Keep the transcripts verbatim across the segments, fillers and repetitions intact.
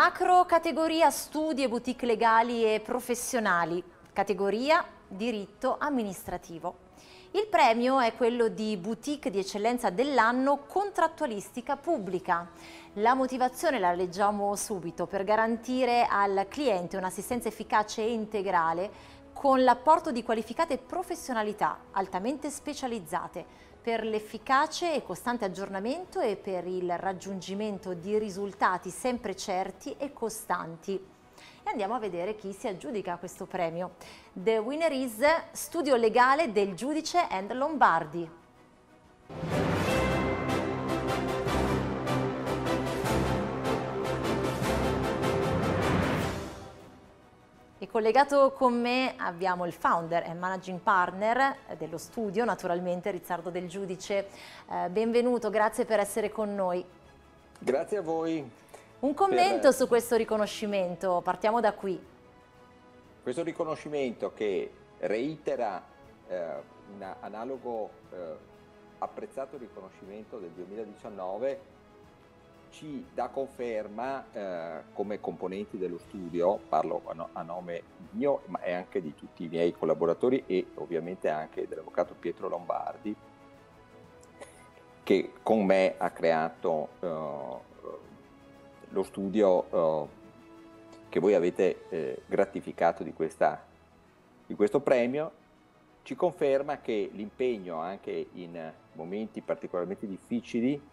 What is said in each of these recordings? Macro categoria studi e boutique legali e professionali, categoria diritto amministrativo. Il premio è quello di Boutique di Eccellenza dell'anno contrattualistica pubblica. La motivazione la leggiamo subito: per garantire al cliente un'assistenza efficace e integrale con l'apporto di qualificate professionalità altamente specializzate per l'efficace e costante aggiornamento e per il raggiungimento di risultati sempre certi e costanti. E andiamo a vedere chi si aggiudica questo premio. The winner is Studio Legale del Giudice and Lombardi. E collegato con me abbiamo il founder e managing partner dello studio, naturalmente, Rizzardo Del Giudice. Eh, benvenuto, grazie per essere con noi. Grazie a voi. Un commento per... su questo riconoscimento, partiamo da qui. Questo riconoscimento che reitera eh, un analogo eh, apprezzato riconoscimento del duemiladiciannove ci dà conferma eh, come componenti dello studio, parlo a, no, a nome mio ma è anche di tutti i miei collaboratori e ovviamente anche dell'avvocato Pietro Lombardi, che con me ha creato eh, lo studio eh, che voi avete eh, gratificato di, questa, di questo premio. Ci conferma che l'impegno anche in momenti particolarmente difficili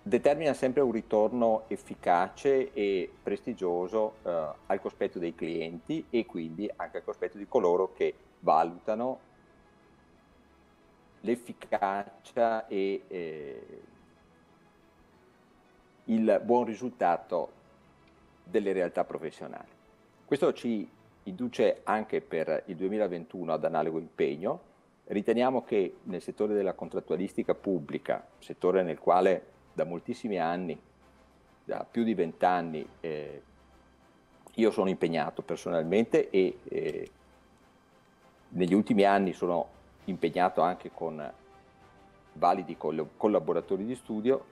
determina sempre un ritorno efficace e prestigioso eh, al cospetto dei clienti e quindi anche al cospetto di coloro che valutano l'efficacia e eh, il buon risultato delle realtà professionali. Questo ci induce anche per il duemilaventuno ad analogo impegno. Riteniamo che nel settore della contrattualistica pubblica, settore nel quale da moltissimi anni, da più di vent'anni, eh, io sono impegnato personalmente e eh, negli ultimi anni sono impegnato anche con validi coll- collaboratori di studio,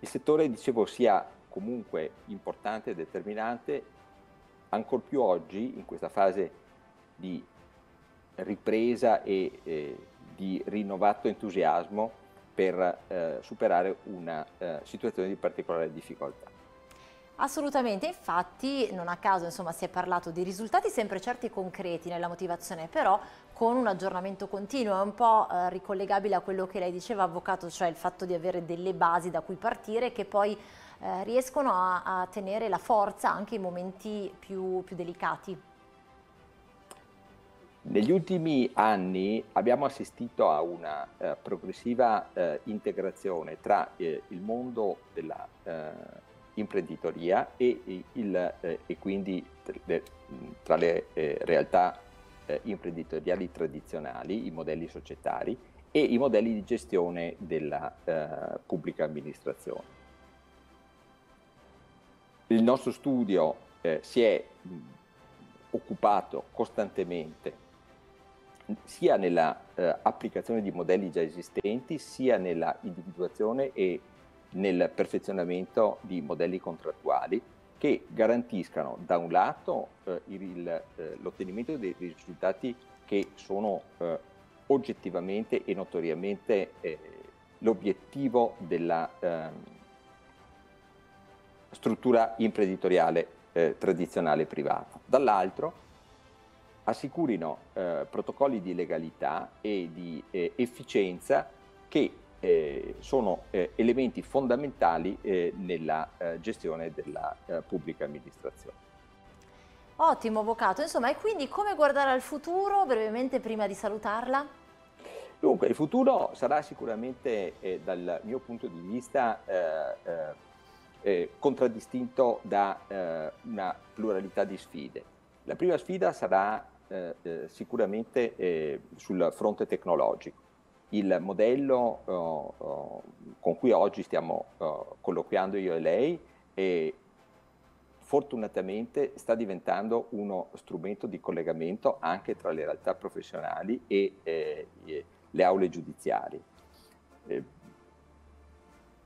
il settore, dicevo, sia comunque importante e determinante, ancor più oggi, in questa fase di ripresa e eh, di rinnovato entusiasmo per eh, superare una eh, situazione di particolare difficoltà. Assolutamente, infatti non a caso, insomma, si è parlato di risultati sempre certi e concreti nella motivazione, però con un aggiornamento continuo. È un po' eh, ricollegabile a quello che lei diceva, avvocato, cioè il fatto di avere delle basi da cui partire che poi eh, riescono a, a tenere la forza anche in momenti più, più delicati. Negli ultimi anni abbiamo assistito a una eh, progressiva eh, integrazione tra eh, il mondo della eh, imprenditoria e, il, eh, e quindi tra le eh, realtà eh, imprenditoriali tradizionali, i modelli societari e i modelli di gestione della eh, pubblica amministrazione. Il nostro studio eh, si è occupato costantemente sia nella eh, applicazione di modelli già esistenti, sia nella individuazione e nel perfezionamento di modelli contrattuali che garantiscano da un lato eh, l'ottenimento eh, dei risultati che sono eh, oggettivamente e notoriamente eh, l'obiettivo della eh, struttura imprenditoriale eh, tradizionale privata, dall'altro assicurino eh, protocolli di legalità e di eh, efficienza che Eh, sono eh, elementi fondamentali eh, nella eh, gestione della eh, pubblica amministrazione. Ottimo, avvocato. Insomma, e quindi come guardare al futuro, brevemente, prima di salutarla? Dunque, il futuro sarà sicuramente, eh, dal mio punto di vista, eh, eh, contraddistinto da eh, una pluralità di sfide. La prima sfida sarà eh, eh, sicuramente eh, sul fronte tecnologico. Il modello uh, uh, con cui oggi stiamo uh, colloquiando io e lei e fortunatamente sta diventando uno strumento di collegamento anche tra le realtà professionali e eh, le aule giudiziarie. Eh,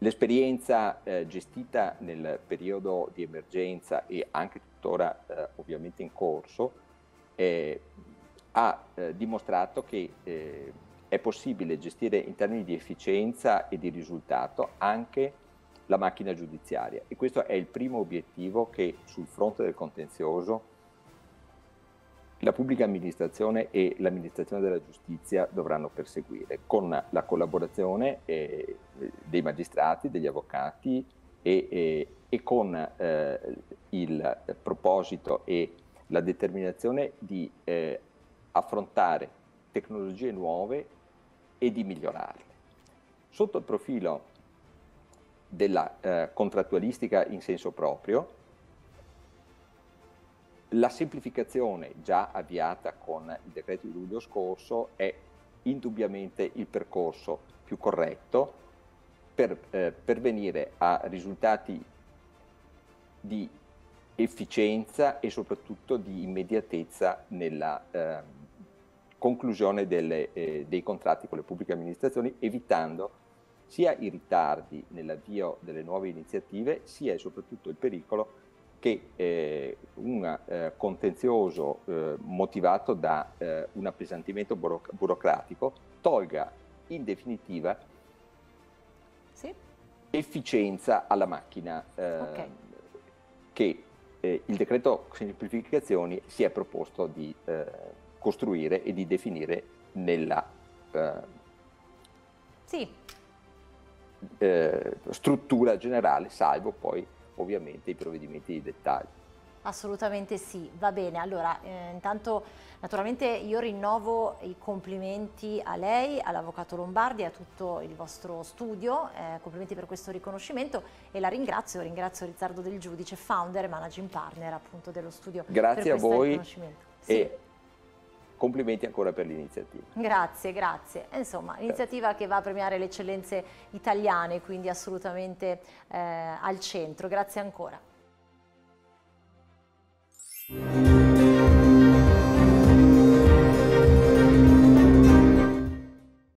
L'esperienza eh, gestita nel periodo di emergenza e anche tuttora eh, ovviamente in corso eh, ha eh, dimostrato che eh, è possibile gestire in termini di efficienza e di risultato anche la macchina giudiziaria, e questo è il primo obiettivo che sul fronte del contenzioso la pubblica amministrazione e l'amministrazione della giustizia dovranno perseguire con la collaborazione eh, dei magistrati, degli avvocati e, e, e con eh, il proposito e la determinazione di eh, affrontare tecnologie nuove e di migliorarle. Sotto il profilo della eh, contrattualistica in senso proprio, la semplificazione già avviata con il decreto di luglio scorso è indubbiamente il percorso più corretto per eh, pervenire a risultati di efficienza e soprattutto di immediatezza nella eh, conclusione delle, eh, dei contratti con le pubbliche amministrazioni, evitando sia i ritardi nell'avvio delle nuove iniziative, sia e soprattutto il pericolo che eh, un eh, contenzioso eh, motivato da eh, un appesantimento buro burocratico tolga in definitiva sì. efficienza alla macchina eh, okay. che eh, il decreto semplificazioni si è proposto di eh, costruire e di definire nella eh, sì. eh, struttura generale, salvo poi ovviamente i provvedimenti di dettaglio. Assolutamente sì, va bene. Allora eh, intanto naturalmente io rinnovo i complimenti a lei, all'Avvocato Lombardi, a tutto il vostro studio, eh, complimenti per questo riconoscimento, e la ringrazio, ringrazio Rizzardo Del Giudice, founder e managing partner appunto dello studio. Grazie a voi e complimenti ancora per l'iniziativa. Grazie, grazie. Insomma, iniziativa che va a premiare le eccellenze italiane, quindi assolutamente eh, al centro. Grazie ancora.